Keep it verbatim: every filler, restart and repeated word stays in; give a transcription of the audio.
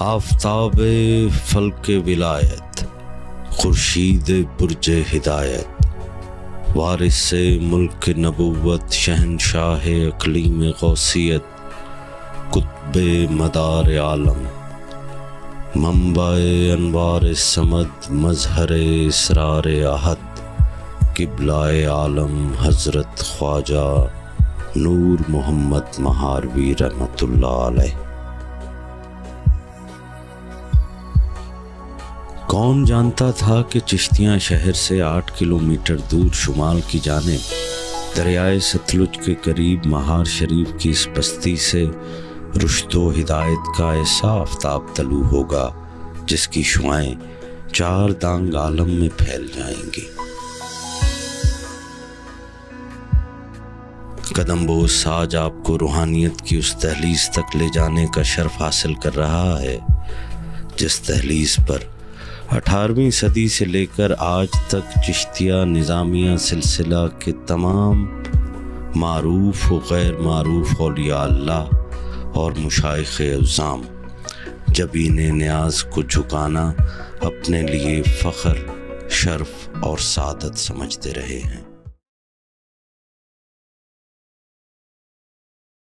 Aftab folk विलायत, खुर्शीद पुरज हिदायत, वारिस मुल्क नबूवत, शहनशाह अकलीम गौसियत, कुतब मदार आलम, मंबाए अनवार समद, मजहर इसरार आहत, किबलाए आलम हजरत ख्वाजा नूर मोहम्मद महारवी रहमतुल्लाह अलैह। कौन जानता था कि चिश्तियाँ शहर से आठ किलोमीटर दूर शुमाल की जानेब दरियाए सतलुज के करीब महार शरीफ की इस बस्ती से रुश्तो हिदायत का ऐसा आफताब तलू होगा जिसकी शुआएं चार दांग आलम में फैल जाएंगी। कदम्बोस आज आपको रूहानियत की उस दहलीज तक ले जाने का शर्फ हासिल कर रहा है जिस दहलीज पर अठारहवीं सदी से लेकर आज तक चिश्तिया निज़ामिया सिलसिला के तमाम मारूफ व गैर मारूफ औलिया अल्लाह और मुशाइख अज़ाम जबीने न्याज को झुकाना अपने लिए फ़ख्र, शर्फ और सादत समझते रहे हैं।